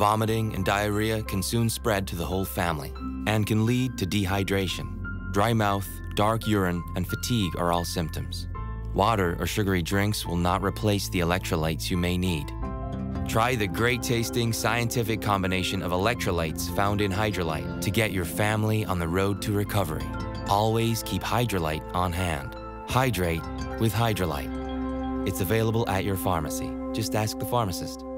vomiting and diarrhea can soon spread to the whole family and can lead to dehydration. Dry mouth, dark urine, and fatigue are all symptoms. Water or sugary drinks will not replace the electrolytes you may need. Try the great-tasting scientific combination of electrolytes found in Hydralyte to get your family on the road to recovery. Always keep Hydralyte on hand. Hydrate with Hydralyte. It's available at your pharmacy. Just ask the pharmacist.